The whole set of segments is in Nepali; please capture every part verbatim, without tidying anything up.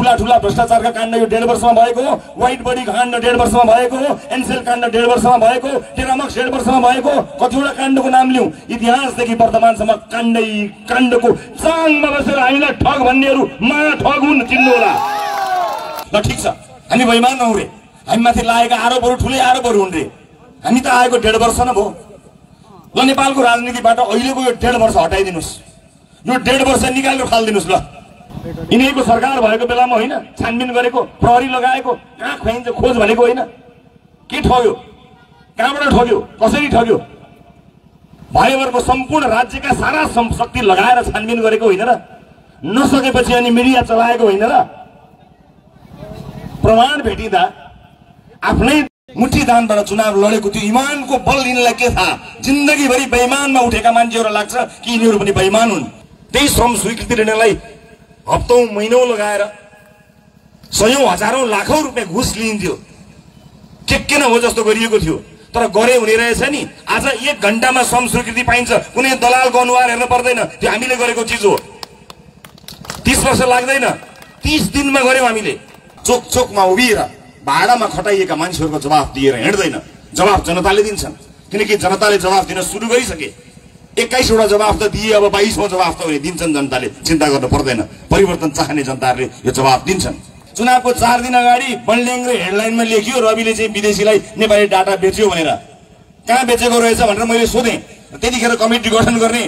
ठूला ठूला भ्रष्टाचार का कांड यो डेढ़ वर्ष में भएको, व्हाइट बडी कांड डेढ़ वर्ष में भएको, एनसेल कांड डेढ़ वर्ष में भएको, टेरामक्स डेढ़ वर्ष में भएको, कतिवटा कांड को नाम लिऊ इतिहास देखि वर्तमानसम्म कांड कांड को चाङमा बसेर हामीलाई ठग भन्नेहरु महा ठग हुन् चिन्नु होला। ल ठीक छ, हामी बेइमान नहौं रे, हामी माथि लागेका आरोपहरु ठूले आरोपहरु हुन् रे, हामी त आएको डेढ़ वर्ष न भयो। ल नेपालको राजनीतिबाट अहिलेको यो डेढ़ वर्ष हटाइदिनुस्, यो डेढ़ वर्ष निकालेर फाल्दिनुस्। ल यिनीको सरकार भएको बेलामा होइन, छानबिन गरेको, प्रहरी लगाएको, कहाँ खोइन्छ खोज भनेको होइन, के ठग्यो, कहाँबाट ठग्यो, कसरी ठग्यो, भाइहरूको सम्पूर्ण राज्यका सारा शक्ति लगाएर छानबिन गरेको होइन र, नसकेपछि अनि मिडिया चलाएको होइन र। प्रमाण भेटिँदा आफ्नै मुठी दानबाट चुनाव लडेको त्यो इमानको बल यिनलाई के थाहा, जिन्दगीभरि बेइमानमा उठेका मान्छेहरु लाग्छ कि यिनीहरु पनि बेइमान हुन्। त्यही श्रम स्वीकृति लिनेलाई हप्तौं महीनौं लगाएर सयौं हजारौं लाखौं रुपैयाँ घुस लिइन्थ्यो, के के न हो जस्तो गरिएको थियो, तर गरे हुने रहेछ नि। आज एक घण्टामा श्रम स्वीकृति पाइन्छ, कुनै दलालको अनुहार हेर्न पर्दैन, त्यो हामीले गरेको चिज हो। तीस वर्ष लाग्दैन, तीस दिनमा गर्यौं हामीले। चोक चोकमा उभिएर भाडामा खटाइएका मान्छेहरुको जवाफ दिएर हिँड्दैन, जवाफ जनताले दिन्छन्, किनकि जनताले जवाफ दिन सुरु गरिसके। एक्काइसवटा जवाफ त दिए, अब बाइसौं जवाफ त दिन्छन् जनताले, चिन्ता गर्नु पर्दैन। परिवर्तन चाहने जनताले यो जवाफ दिन्छन्। चुनावको चार दिन अगाडि बलडेङले हेडलाइनमा लेखियो रविले चाहिँ विदेशीलाई नेपाली डाटा बेच्यो भनेर, कहाँ बेचेको रहेछ भनेर मैले सोधेँ। त्यतिखेर कमिटी गठन गर्ने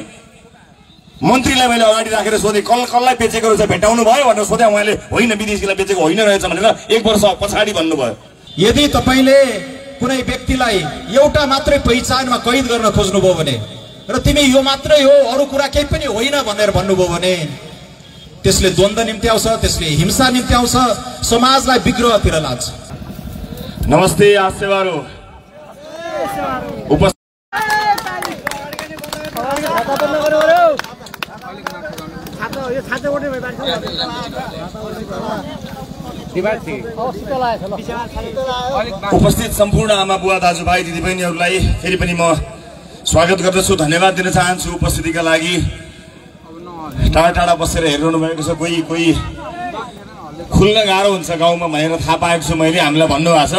मन्त्रीलाई मैले अगाडि राखेर सोधेँ, कल कललाई बेचेको रहेछ भेटाउनु भयो भनेर सोधेँ। उहाँले होइन विदेशीलाई बेचेको होइन रहेछ भनेर एक वर्ष पछाडि भन्नुभयो। यदि तपाईले कुनै व्यक्तिलाई एउटा मात्रै पहिचानमा कैद गर्न खोज्नुभयो भने र तिमी यो मात्रै हो, अरू कुरा केही पनि होइन भनेर भन्नुभयो भने त्यसले द्वन्द्व निम्ति आउँछ, त्यसले हिंसा निम्ति आउँछ, समाजलाई विग्रहतिर लान्छ। नमस्ते आसेवारो उपस्थित सम्पूर्ण आमा बुवा दाजुभाइ दिदीबहिनीहरूलाई फेरि पनि म स्वागत गर्दछु, धन्यवाद दिन चाहन्छु उपस्थितिका लागि। टाढा टाढा बसेर हेरिरहनु भएको छ, कोही कोही खुल्न गाह्रो हुन्छ गाउँमा भनेर थाहा पाएको छु मैले। हामीलाई भन्नुभएको छ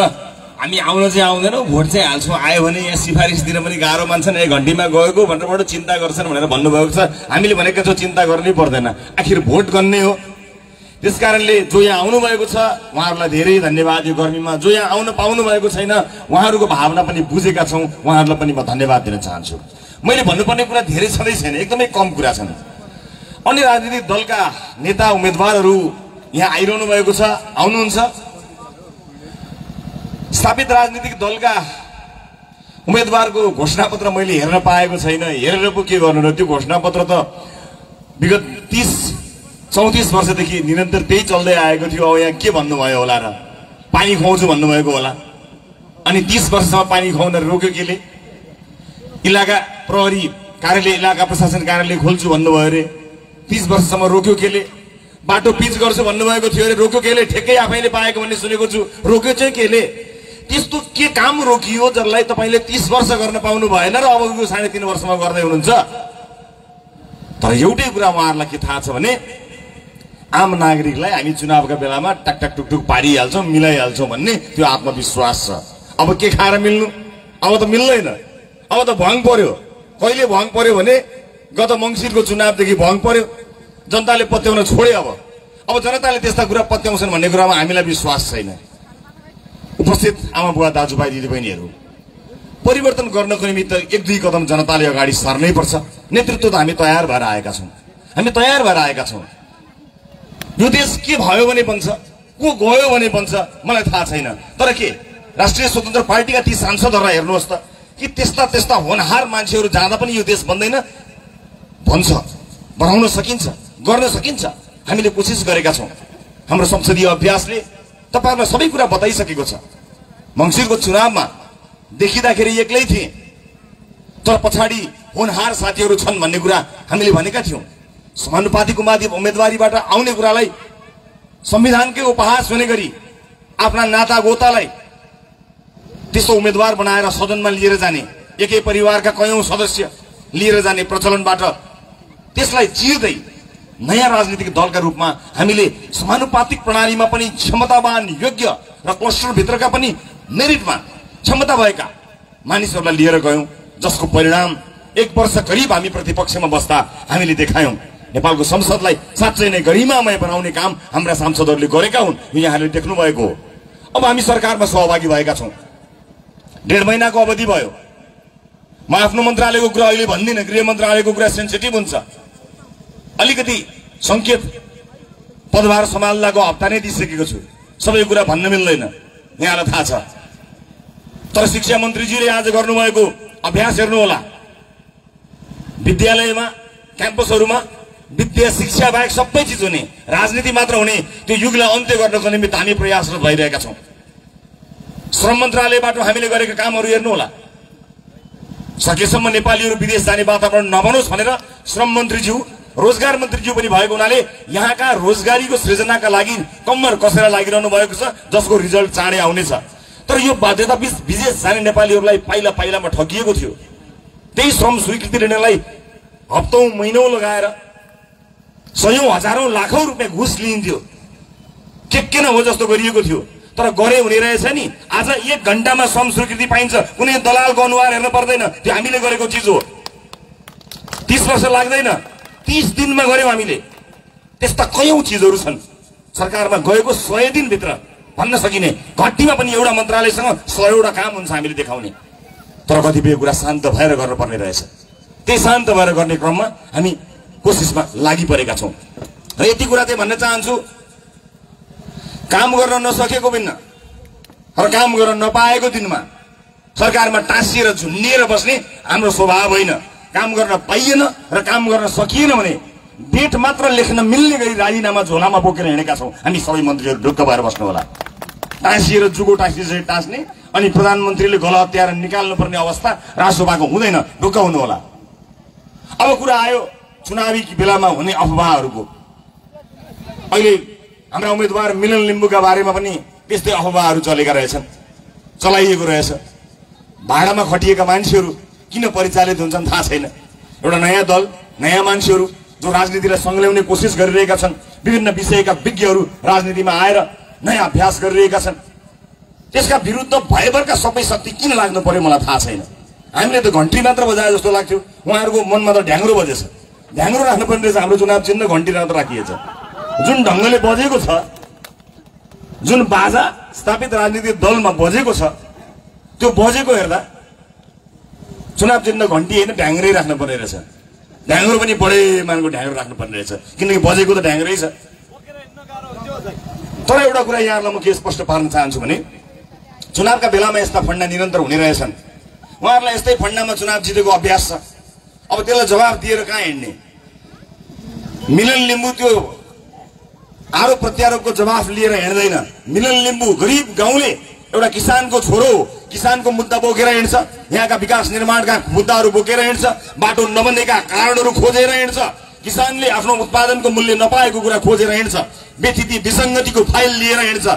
हामी आउन चाहिँ आउँदैनौँ, भोट चाहिँ हाल्छौँ, आयो भने यहाँ सिफारिस दिन पनि गाह्रो मान्छन्, एक घन्टीमा गएको भनेरबाट चिन्ता गर्छन् भनेर भन्नुभएको छ। हामीले भनेको छौँ चिन्ता गर्नै पर्दैन, आखिर भोट गर्ने हो। त्यस कारणले जो यहाँ आउनुभएको छ उहाँहरूलाई धेरै धन्यवाद। यो गर्मीमा जो यहाँ आउन पाउनु भएको छैन उहाँहरूको भावना पनि बुझेका छौँ, उहाँहरूलाई पनि म धन्यवाद दिन चाहन्छु। मैले भन्नुपर्ने कुरा धेरै छँदै छैन, एकदमै कम कुरा छन्। अन्य राजनीतिक दलका नेता उम्मेदवारहरू यहाँ आइरहनु भएको छ, आउनुहुन्छ। स्थापित राजनीतिक दलका उम्मेदवारको घोषणापत्र मैले हेर्न पाएको छैन, हेरेर पो के गर्नु र। त्यो घोषणापत्र त विगत तीस चौतीस वर्षदेखि निरन्तर त्यही चल्दै आएको थियो। अब यहाँ के भन्नुभयो होला र, पानी खुवाउँछु भन्नुभएको होला। अनि तीस वर्षसम्म पानी खुवाउन रोक्यो केले? इलाका प्रहरी कार्यालय, इलाका प्रशासन कार्यालय खोल्छु भन्नुभयो अरे, तीस वर्षसम्म रोक्यो केले? बाटो पिच गर्छु भन्नुभएको थियो अरे, रोक्यो केले? ठेक्कै आफैले पाएको भन्ने सुनेको छु, रोक्यो चाहिँ केले? त्यस्तो के काम रोकियो जसलाई तपाईँले तीस वर्ष गर्न पाउनु भएन र अबको साढे तीन वर्षमा गर्दै हुनुहुन्छ? तर एउटै कुरा उहाँहरूलाई के थाहा छ भने आम नागरिकलाई हामी चुनावका बेलामा टकटक टुकटुक पारिहाल्छौँ, मिलाइहाल्छौँ भन्ने त्यो आत्मविश्वास छ। अब के खाएर मिल्नु? अब त मिल्दैन, अब त भङ पर्यो। कहिले भङ पर्यो भने गत मङ्सिरको चुनावदेखि भङ पर्यो, जनताले पत्याउन छोड्यो। अब अब जनताले त्यस्ता कुरा पत्याउँछन् भन्ने कुरामा हामीलाई विश्वास छैन। उपस्थित आमा बुवा दाजुभाइ दिदीबहिनीहरू, परिवर्तन गर्नको निमित्त एक दुई कदम जनताले अगाडि सर्नै पर्छ। नेतृत्व त हामी तयार भएर आएका छौँ, हामी तयार भएर आएका छौँ। यो देश के भयो भने बन्छ, को गयो भने बन्छ मलाई थाहा छैन, तर के राष्ट्रिय स्वतन्त्र पार्टीका ती सांसदहरूलाई हेर्नुहोस् त, कि त्यस्ता त्यस्ता होनहार मान्छेहरू जाँदा पनि यो देश बन्दैन भन्छ। बनाउन सकिन्छ, गर्न सकिन्छ, हामीले कोसिस गरेका छौँ। हाम्रो संसदीय अभ्यासले तपाईँहरूलाई सबै कुरा बताइसकेको छ। मङ्सिरको चुनावमा देखिँदाखेरि एक्लै थिएँ, तर पछाडि होनहार साथीहरू छन् भन्ने कुरा हामीले भनेका थियौँ। समानुपातिको माथि उम्मेदवारीबाट आउने कुरालाई संविधानकै उपहास हुने गरी आफ्ना नाता गोतालाई त्यस्तो उम्मेदवार बनाएर सदनमा लिएर जाने, एकै परिवारका कयौं सदस्य लिएर जाने प्रचलनबाट त्यसलाई चिर्दै नयाँ राजनीतिक दलका रूपमा हामीले समानुपातिक प्रणालीमा पनि क्षमतावान योग्य र क्लस्टर भित्रका पनि मेरिटमा क्षमता भएका मानिसहरूलाई लिएर गयौं, जसको परिणाम एक वर्ष करीब हामी प्रतिपक्षमा बस्दा हामीले देखायौं। नेपालको संसदलाई साच्चै नै गरिमामय बनाउने काम हाम्रा सांसदहरूले गरेका हुन्, यहाँले देख्नु भएको हो। अब हामी सरकारमा सहभागी भएका छौं। डेढ महिनाको अवधि भयो। म आफ्नो मन्त्रालयको कुरा अहिले भन्दिन, गृह मन्त्रालयको कुरा सेन्सिटिभ हुन्छ। अलिकति संकेत पदभार सम्हाल्नको हप्ता नै दिइसकेको छु, सबै कुरा भन्न मिल्दैन, यहाँलाई थाहा छ। तर शिक्षा मन्त्रीजीले आज गर्नुभएको अभ्यास हेर्नु होला, विद्यालयमा क्याम्पसहरुमा विद्या शिक्षा बाहेक सबै चीज हुने, राजनीति मात्र हुने त्यो युगलाई अन्त्य गर्नको निमित्त हामी प्रयासरत भइरहेका छौं। श्रम मन्त्रालयबाट हामीले गरेका कामहरु हेर्नु होला। सकेसम्म नेपालीहरु विदेश जाने वातावरण नबनोस् भनेर श्रम मन्त्रीज्यू रोजगार मन्त्रीज्यू पनि भएको हुनाले यहाँका रोजगारीको सृजनाका लागि कम्मर कसेर लागिरहनु भएको छ, जसको रिजल्ट चाँडै आउने छ। तर यो बाध्यता विदेश जाने नेपालीहरुलाई पहिला पहिलामा ठगिएको थियो। त्यही श्रम स्वीकृति निर्णयलाई हप्तौं महिनौ लगाएर सयौं हजारौं लाखौं रुपैयाँ घुस लिइन्थ्यो, के के न हो जस्तो गरिएको थियो। तर गरे हुने रहेछ नि। आज एक घण्टामा श्रम स्वीकृति पाइन्छ, कुनै दलालको अनुहार हेर्न पर्दैन, त्यो हामीले गरेको चिज हो। तीस वर्ष लाग्दैन, तीस दिनमा गर्यौं हामीले। त्यस्ता कयौं चीजहरु छन् सरकारमा गएको सय दिनभित्र भन्न सकिने, घट्टीमा पनि एउटा मन्त्रालयसँग सयवटा काम हुन्छ हामीले देखाउने। तर कतिपय कुरा शान्त भएर गर्नुपर्ने रहेछ। त्यही शान्त भएर गर्ने क्रममा हामी कोसिसमा लागि परेका छौं। र यति कुरा चाहिँ भन्न चाहन्छु, काम गर्न नसकेको बिन्न र काम गर्न नपाएको दिनमा सरकारमा टाँसिएर झुन्डिएर बस्ने हाम्रो स्वभाव होइन। काम गर्न पाइएन र काम गर्न सकिएन भने डेट मात्र लेख्न मिल्ने गरी राजीनामा झोलामा बोकेर हिँडेका छौं हामी सबै मन्त्रीहरु। ढुक्क भएर बस्नु होला। टाँसिएर जुगो टाँसिएर टाँस्ने अनि प्रधानमन्त्रीले गला हत्याएर निकाल्नुपर्ने अवस्था राष्ट्रसभाको हुँदैन, ढुक्क हुनु होला। अब कुरा आयो चुनावी बेलामा हुने अफवाहहरुको। अहिले हाम्रा उम्मेदवार मिलन लिम्बुका बारेमा पनि त्यस्तै अफवाहहरु चलेका रहेछन्, चलाइएको रहेछ। भाडामा खटिएका मान्छेहरु किन परिचालित हुन्छन् थाहा छैन। एउटा नयाँ दल, नयाँ मान्छेहरु जो राजनीतिलाई संलग्न गर्ने कोसिस गरिरहेका छन्, विभिन्न विषयका विज्ञहरु राजनीतिमा आएर नयाँ अभ्यास गरिरहेका छन्, त्यसका विरुद्ध भयभरका सबै शक्ति किन लाग्नु पर्यो मलाई थाहा छैन। हामीले त घण्टी मात्र बजाए जस्तो लाग्थ्यो, उहाँहरुको मनमा त ढ्याङ्ग्रो बजेछ। ढ्याङ्ग्रो राख्नु पर्ने रहेछ हाम्रो चुनाव चिन्ह, घण्टी राख्दा राखिएछ। जुन ढङ्गले बजेको छ, जुन बाजा स्थापित राजनीतिक दलमा बजेको छ, त्यो बजेको हेर्दा चुनाव चिन्ह घण्टी हैन ढ्याङ्ग्रै राख्नु पर्ने रहेछ। ढ्याङ्ग्रो पनि बडे मानको ढ्याङ्ग्रो राख्नु पर्ने रहेछ, किनकि बजेको त ढ्याङ्ग्रै छ। तर एउटा कुरा यहाँहरुलाई म के स्पष्ट पार्न चाहन्छु भने चुनावका बेलामा यस्ता फण्डा निरन्तर हुने रहेछन्। उहाँहरुलाई यस्तै फण्डामा चुनाव जितेको अभ्यास छ। अब त्यसलाई जवाफ दिएर कहाँ हिँड्ने? मिलन लिम्बु त्यो आरोप प्रत्यारोपको जवाफ लिएर हिँड्दैन। मिलन लिम्बु गरिब गाउँले एउटा किसानको छोरो, किसानको मुद्दा बोकेर हिँड्छ, यहाँका विकास निर्माणका मुद्दाहरू बोकेर हिँड्छ, बाटो नबनेका कारणहरू खोजेर हिँड्छ, किसानले आफ्नो उत्पादनको मूल्य नपाएको कुरा खोजेर हिँड्छ, व्यतिथि विसङ्गतिको फाइल लिएर हिँड्छ।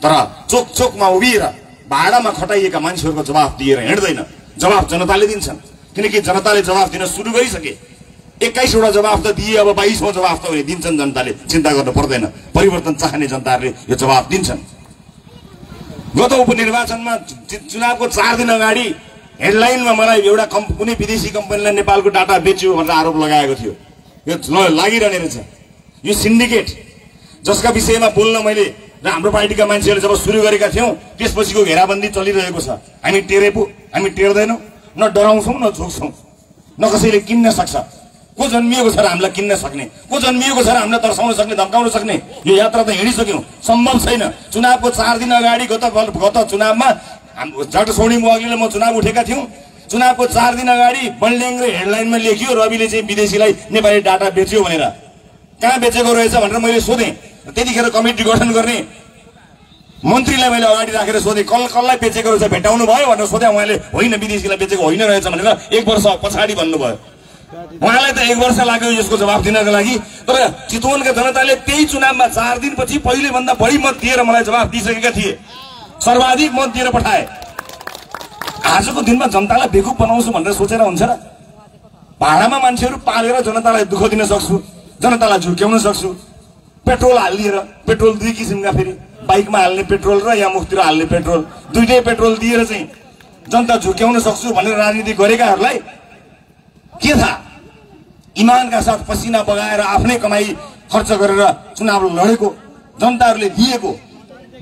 तर चोक चोकमा उभिएर भाडामा खटाइएका मान्छेहरूको जवाफ दिएर हिँड्दैन। जवाफ जनताले दिन्छन्, किनकि जनताले जवाफ दिन सुरु गरिसके। एक्काइसवटा जवाफ त दिए, अब बाइसौँ जवाफ त उनी दिन्छन् जनताले, चिन्ता गर्नु पर्दैन। परिवर्तन चाहने जनताहरूले यो जवाफ दिन्छन्। गत उपनिर्वाचनमा चुनावको चार दिन अगाडि हेडलाइनमा मलाई एउटा कुनै विदेशी कम्पनीले नेपालको डाटा बेच्यो भनेर आरोप लगाएको थियो। यो लागिरहने रहेछ। यो सिन्डिकेट जसका विषयमा बोल्न मैले र हाम्रो पार्टीका मान्छेहरूले जब सुरु गरेका थियौं, त्यसपछिको घेराबन्दी चलिरहेको छ। हामी टेरेपु, हामी टेर्दैनौं, न डराउँछौँ न झोक्छौँ, न कसैले किन्न सक्छ। को जन्मिएको छ र हामीलाई किन्न सक्ने? को जन्मिएको छ र हामीलाई तर्साउन सक्ने, धम्काउन सक्ने? यो यात्रा त हिँडिसक्यौं, सम्भव छैन। चुनावको चार दिन अगाडि गत गत चुनावमा जटसोडी मुवाग्लीले म चुनाव उठेका थियौं। चुनावको चार दिन अगाडि बलडेङले हेडलाइनमा लेखियो रविले चाहिँ विदेशीलाई नेपाली डाटा बेच्यो भनेर। कहाँ बेचेको रहेछ भनेर मैले सोधेँ। त्यतिखेर कमिटी गठन गर्ने मन्त्रीलाई मैले अगाडि राखेर सोधेँ, कल कसलाई बेचेको रहेछ, भेटाउनु भयो भनेर सोधेँ। उहाँले होइन, विदेशीलाई बेचेको होइन रहेछ भनेर एक वर्ष पछाडि भन्नुभयो। उहाँलाई त एक वर्ष लाग्यो यसको जवाफ दिनका लागि। तर चितवनका जनताले त्यही चुनावमा चार दिनपछि पहिले भन्दा बढी मत दिएर मलाई जवाफ दिइसकेका थिए, सर्वाधिक मत दिएर पठाए। आजको दिनमा जनतालाई बेवकूफ बनाउँछु भनेर सोचेर हुन्छ र? भाडामा मान्छेहरू पालेर जनतालाई दुःख दिन सक्छु, जनतालाई झुक्याउन सक्छु। पेट्रोल हालिएर पेट्रोल दुई किसिमका, फेरि बाइकमा हाल्ने पेट्रोल र या मुखतिर हाल्ने पेट्रोल, दुईटै पेट्रोल दिएर चाहिँ जनता झुक्याउन सक्छु भनेर राजनीति गरेकाहरूलाई के थाहा। इमानका साथ पसिना बगाएर आफ्नै कमाई खर्च गरेर चुनाव लडेको, जनताहरूले दिएको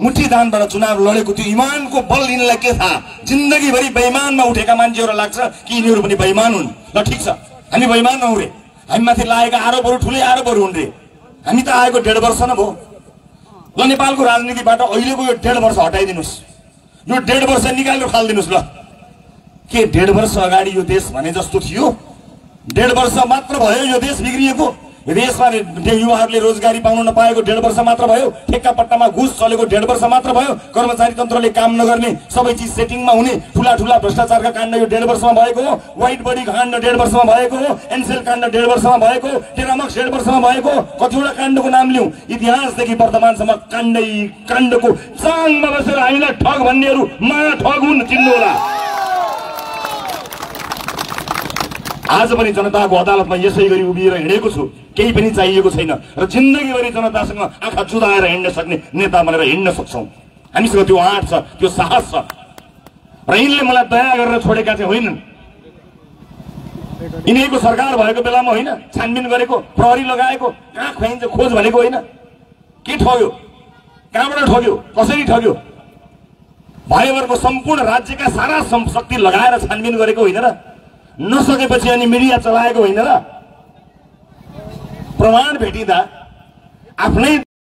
मुठी दानबाट चुनाव लडेको त्यो इमानको बल लिनलाई के थाहा। जिन्दगीभरि बेइमानमा उठेका मान्छेहरूलाई लाग्छ कि यिनीहरू पनि बेइमान हुन्। ल ठिक छ, हामी बेइमान नहौँ रे, हामीमाथि लागेका आरोपहरू ठुलै आरोपहरू हुन् रे। हामी त आएको डेढ वर्ष न भयो। ल नेपालको राजनीतिबाट अहिलेको यो डेढ वर्ष हटाइदिनुहोस्, यो डेढ वर्ष निकालेर फालिदिनुहोस्। ल के डेढ वर्ष अगाडि यो देश भने जस्तो थियो? डेढ वर्ष मात्र भयो यो देश बिग्रिएको। यो देशमा युवाहरूले रोजगारी पाउन नपाएको डेढ वर्ष मात्र भयो, ठेक्का पट्टामा घुस चलेको डेढ वर्ष मात्र भयो, कर्मचारी तन्त्रले काम नगर्ने, सबै चिज सेटिङमा हुने, ठुला ठुला भ्रष्टाचारका काण्ड यो डेढ वर्षमा भएको हो, वाइट बडी काण्ड डेढ वर्षमा भएको हो, एनसेल काण्ड डेढ वर्षमा भएको हो, टेरामक्स डेढ वर्षमा भएको हो। कतिवटा काण्डको नाम लिउँ, इतिहासदेखि वर्तमानसम्म काण्डै काण्डको चाङमा बसेर हामीलाई ठग भन्नेहरू महा ठग हुन्, चिन्नु होला। आज पनि जनताको अदालतमा यसै गरी उभिएर हिँडेको छु, केही पनि चाहिएको छैन र जिन्दगीभरि जनतासँग आँखा चुदाएर हिँड्न सक्ने नेता भनेर हिँड्न सक्छौँ। हामीसँग त्यो आँट छ, त्यो साहस छ र यिनले मलाई दया गरेर छोडेका चाहिँ होइनन्। यिनीहरूको सरकार भएको बेलामा होइन, छानबिन गरेको, प्रहरी लगाएको, कहाँ खुवाइन्छ खोज भनेको होइन। के ठग्यो, कहाँबाट ठग्यो, कसरी ठग्यो, भाइहरूको सम्पूर्ण राज्यका सारा शक्ति लगाएर छानबिन गरेको होइन र, नसकेपछि अनि मिडिया चलाएको होइन र। प्रमाण भेटिँदा आफ्नै